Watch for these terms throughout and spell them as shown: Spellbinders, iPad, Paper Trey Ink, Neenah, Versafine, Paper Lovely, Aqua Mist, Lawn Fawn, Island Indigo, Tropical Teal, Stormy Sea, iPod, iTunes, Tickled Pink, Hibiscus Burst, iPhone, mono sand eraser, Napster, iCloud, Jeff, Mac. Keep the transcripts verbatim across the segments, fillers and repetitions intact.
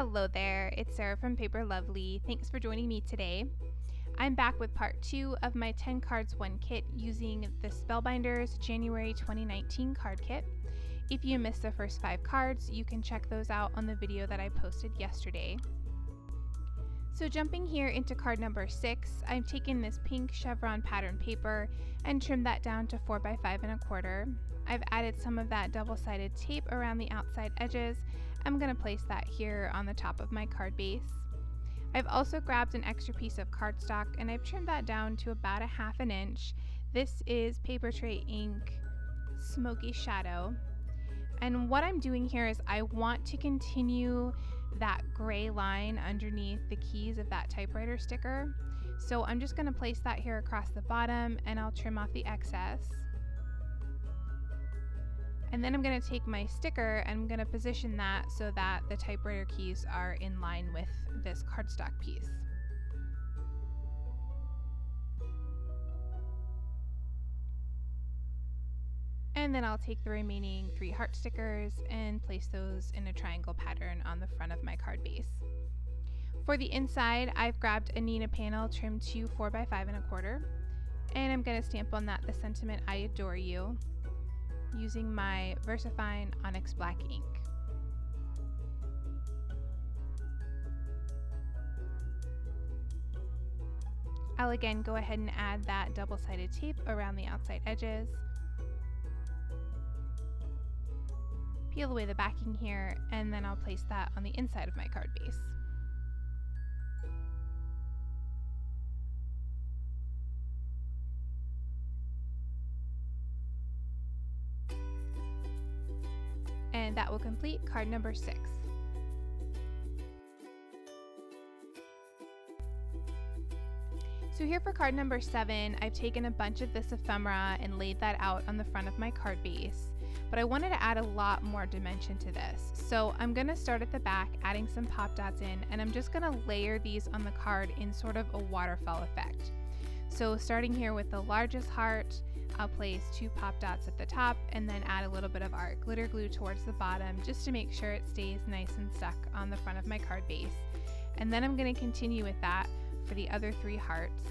Hello there, it's Sarah from Paper Lovely. Thanks for joining me today. I'm back with part two of my ten cards one kit using the Spellbinders January twenty nineteen card kit. If you missed the first five cards, you can check those out on the video that I posted yesterday. So jumping here into card number six, I've taken this pink chevron pattern paper and trimmed that down to four by five and a quarter. I've added some of that double-sided tape around the outside edges. I'm going to place that here on the top of my card base. I've also grabbed an extra piece of cardstock and I've trimmed that down to about a half an inch. This is Paper Trey Ink Smoky Shadow. And what I'm doing here is I want to continue that gray line underneath the keys of that typewriter sticker. So I'm just going to place that here across the bottom and I'll trim off the excess. And then I'm going to take my sticker and I'm going to position that so that the typewriter keys are in line with this cardstock piece. And then I'll take the remaining three heart stickers and place those in a triangle pattern on the front of my card base. For the inside, I've grabbed a Neenah panel trimmed to four by five and a quarter, and I'm going to stamp on that the sentiment "I adore you" using my Versafine Onyx Black ink. I'll again go ahead and add that double-sided tape around the outside edges. Peel away the backing here, and then I'll place that on the inside of my card base. And that will complete card number six. So here for card number seven, I've taken a bunch of this ephemera and laid that out on the front of my card base. But I wanted to add a lot more dimension to this. So I'm going to start at the back, adding some pop dots in, and I'm just going to layer these on the card in sort of a waterfall effect. So starting here with the largest heart, I'll place two pop dots at the top and then add a little bit of art glitter glue towards the bottom just to make sure it stays nice and stuck on the front of my card base. And then I'm going to continue with that for the other three hearts.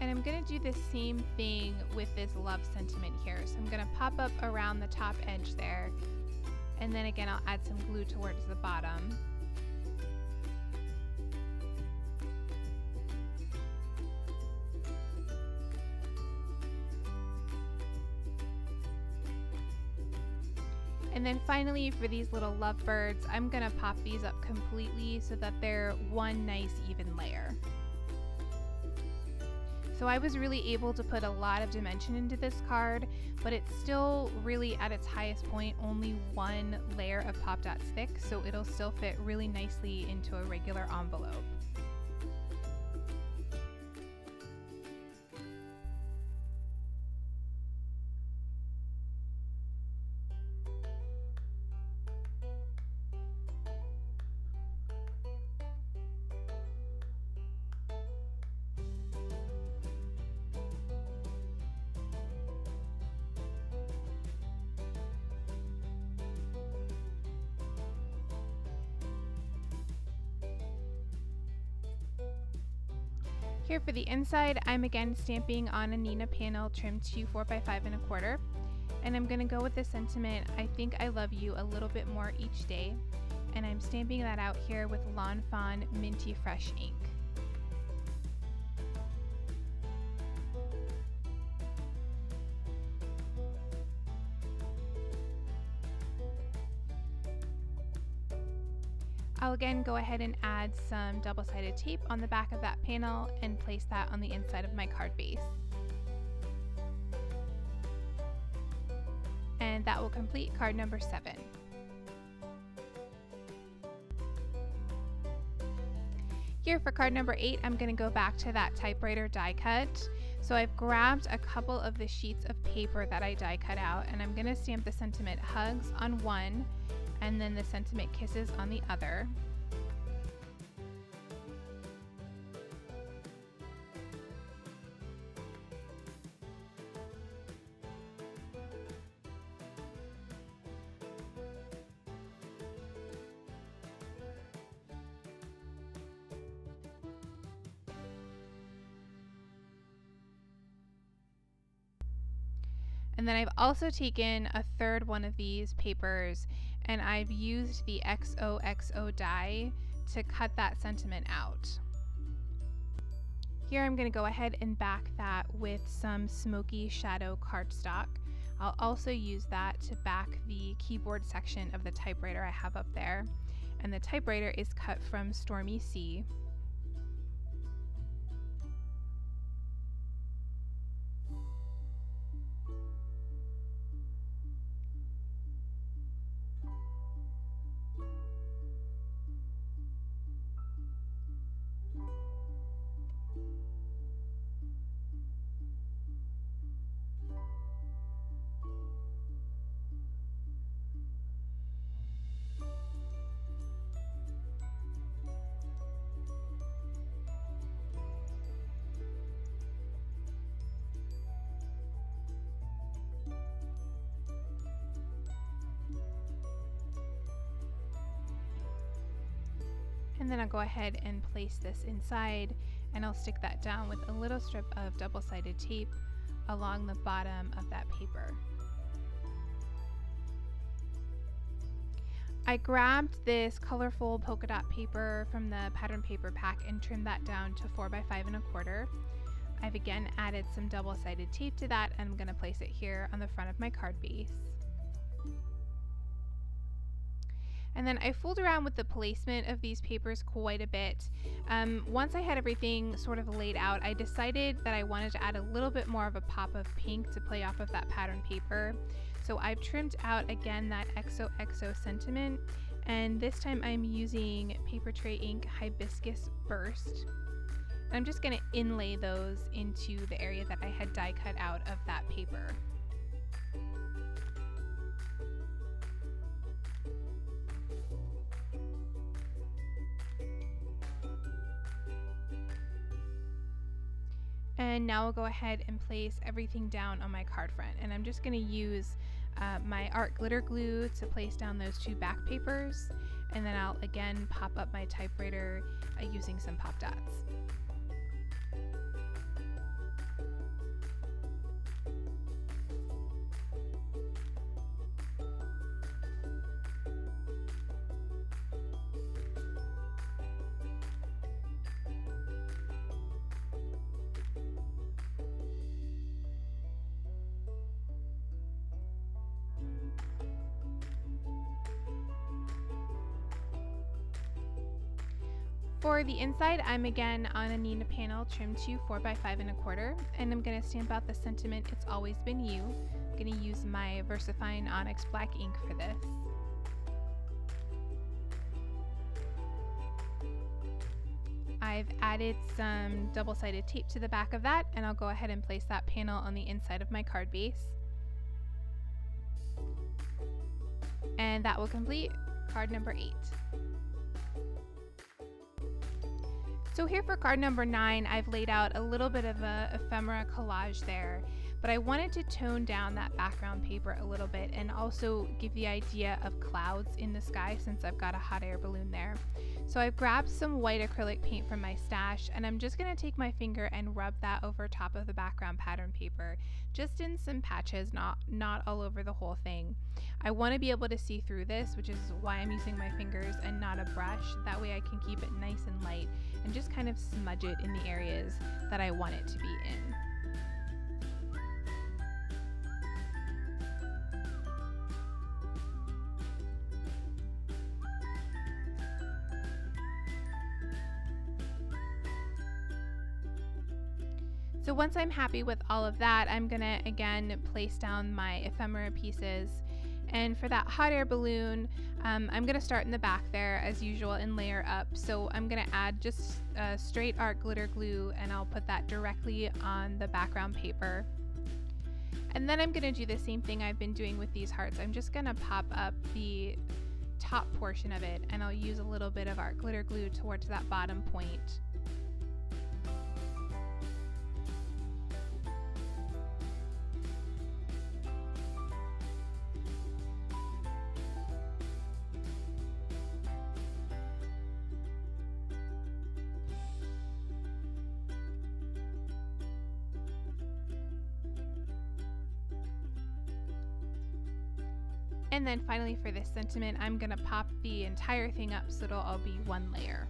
And I'm going to do the same thing with this love sentiment here. So I'm going to pop up around the top edge there. And then again, I'll add some glue towards the bottom. And then finally, for these little lovebirds, I'm going to pop these up completely so that they're one nice even layer. So I was really able to put a lot of dimension into this card, but it's still really at its highest point, only one layer of pop dots thick, so it'll still fit really nicely into a regular envelope. Here for the inside, I'm again stamping on a Neenah panel trimmed to four by five and a quarter, and I'm going to go with the sentiment "I think I love you a little bit more each day," and I'm stamping that out here with Lawn Fawn Minty Fresh ink. I'll again go ahead and add some double-sided tape on the back of that panel and place that on the inside of my card base. and that will complete card number seven. Here for card number eight, I'm going to go back to that typewriter die cut. So I've grabbed a couple of the sheets of paper that I die cut out, and I'm going to stamp the sentiment hugs on one and then the sentiment kisses on the other. And then I've also taken a third one of these papers and I've used the X O X O die to cut that sentiment out. Here I'm going to go ahead and back that with some smoky shadow cardstock. I'll also use that to back the keyboard section of the typewriter I have up there. And the typewriter is cut from Stormy Sea. And then I'll go ahead and place this inside, and I'll stick that down with a little strip of double-sided tape along the bottom of that paper. I grabbed this colorful polka dot paper from the pattern paper pack and trimmed that down to four by five and a quarter. I've again added some double-sided tape to that, and I'm going to place it here on the front of my card base. And then I fooled around with the placement of these papers quite a bit. Um, once I had everything sort of laid out, I decided that I wanted to add a little bit more of a pop of pink to play off of that pattern paper. So I've trimmed out again that X O X O sentiment, and this time I'm using Paper Trey Ink Hibiscus Burst. And I'm just going to inlay those into the area that I had die cut out of that paper. And now I'll go ahead and place everything down on my card front. And I'm just going to use uh, my art glitter glue to place down those two back papers. And then I'll again pop up my typewriter uh, using some pop dots. For the inside, I'm again on a Neenah panel trimmed to four by five and a quarter, and I'm going to stamp out the sentiment "It's always been you." I'm going to use my Versafine Onyx Black ink for this. I've added some double-sided tape to the back of that, and I'll go ahead and place that panel on the inside of my card base. And that will complete card number eight. So here for card number nine, I've laid out a little bit of a ephemera collage there, but I wanted to tone down that background paper a little bit and also give the idea of clouds in the sky since I've got a hot air balloon there. So I've grabbed some white acrylic paint from my stash, and I'm just gonna take my finger and rub that over top of the background pattern paper, just in some patches, not, not all over the whole thing. I wanna be able to see through this, which is why I'm using my fingers and not a brush. That way I can keep it nice and light and just kind of smudge it in the areas that I want it to be in. So once I'm happy with all of that, I'm gonna again place down my ephemera pieces And for that hot air balloon, um, I'm going to start in the back there as usual and layer up. So I'm going to add just uh, straight art glitter glue, and I'll put that directly on the background paper. And then I'm going to do the same thing I've been doing with these hearts. I'm just going to pop up the top portion of it, and I'll use a little bit of art glitter glue towards that bottom point. And then finally for this sentiment, I'm going to pop the entire thing up so it'll all be one layer.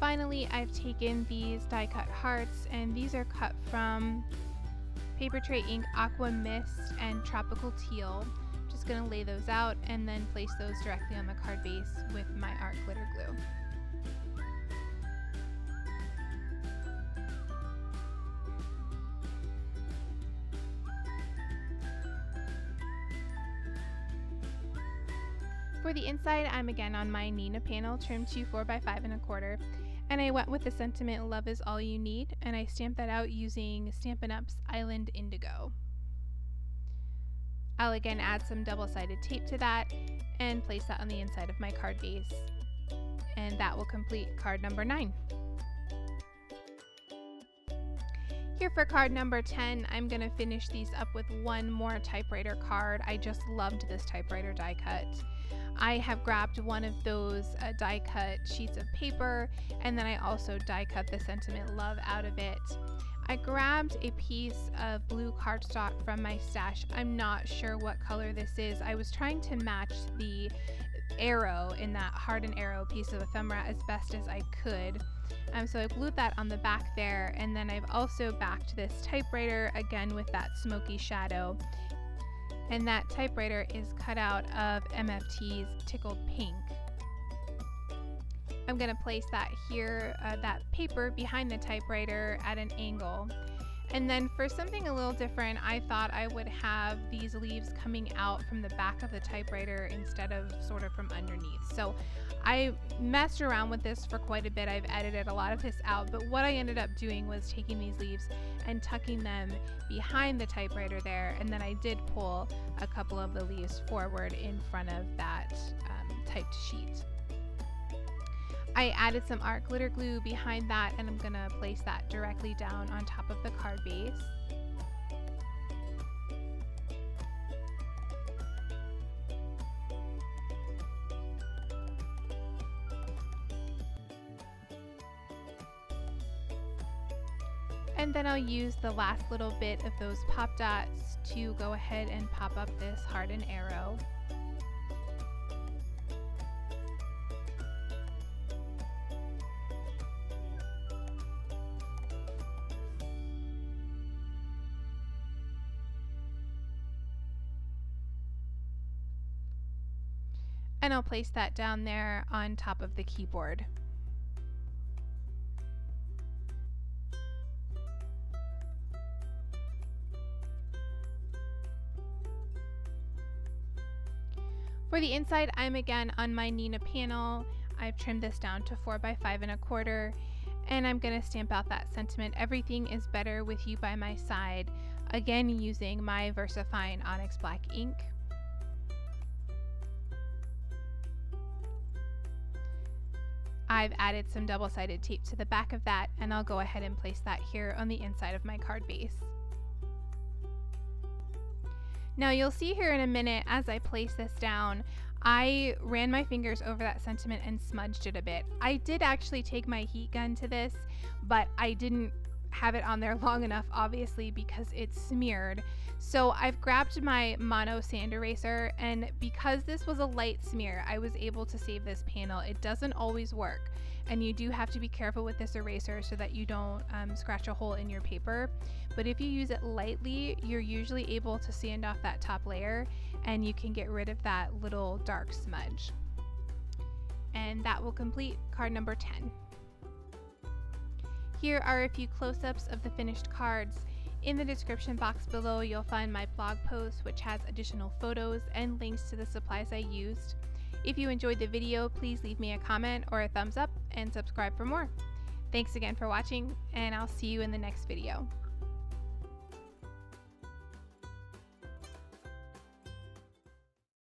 Finally, I've taken these die cut hearts, and these are cut from Paper Trey Ink, Aqua Mist, and Tropical Teal. I'm just going to lay those out and then place those directly on the card base with my art glitter glue. For the inside, I'm again on my Neenah panel, trimmed to four by five and a quarter. And I went with the sentiment, "Love is all you need," and I stamped that out using Stampin' Up's Island Indigo. I'll again add some double-sided tape to that and place that on the inside of my card base. And that will complete card number nine. Here for card number ten, I'm going to finish these up with one more typewriter card. I just loved this typewriter die cut. I have grabbed one of those uh, die cut sheets of paper, and then I also die cut the sentiment "love" out of it. I grabbed a piece of blue cardstock from my stash. I'm not sure what color this is. I was trying to match the arrow in that heart and arrow piece of ephemera as best as I could. Um, so I glued that on the back there, and then I've also backed this typewriter again with that smoky shadow. And that typewriter is cut out of M F T's Tickled Pink. I'm going to place that here, uh, that paper behind the typewriter at an angle. And then for something a little different, I thought I would have these leaves coming out from the back of the typewriter instead of sort of from underneath. So I messed around with this for quite a bit. I've edited a lot of this out, but what I ended up doing was taking these leaves and tucking them behind the typewriter there, and then I did pull a couple of the leaves forward in front of that um, typed sheet. I added some art glitter glue behind that, and I'm going to place that directly down on top of the card base. And then I'll use the last little bit of those pop dots to go ahead and pop up this heart and arrow. And I'll place that down there on top of the keyboard. For the inside, I'm again on my Neenah panel. I've trimmed this down to four by five and a quarter, and I'm gonna stamp out that sentiment, "Everything is better with you by my side," again using my Versafine Onyx Black ink. I've added some double-sided tape to the back of that, and I'll go ahead and place that here on the inside of my card base. Now you'll see here in a minute as I place this down, I ran my fingers over that sentiment and smudged it a bit. I did actually take my heat gun to this, but I didn't have it on there long enough, obviously, because it's smeared. So I've grabbed my mono sand eraser, and because this was a light smear, I was able to save this panel. It doesn't always work, and you do have to be careful with this eraser so that you don't um, scratch a hole in your paper. But if you use it lightly, you're usually able to sand off that top layer, and you can get rid of that little dark smudge. And that will complete card number ten. Here are a few close-ups of the finished cards. In the description box below, you'll find my blog post, which has additional photos and links to the supplies I used. If you enjoyed the video, please leave me a comment or a thumbs up and subscribe for more. Thanks again for watching, and I'll see you in the next video.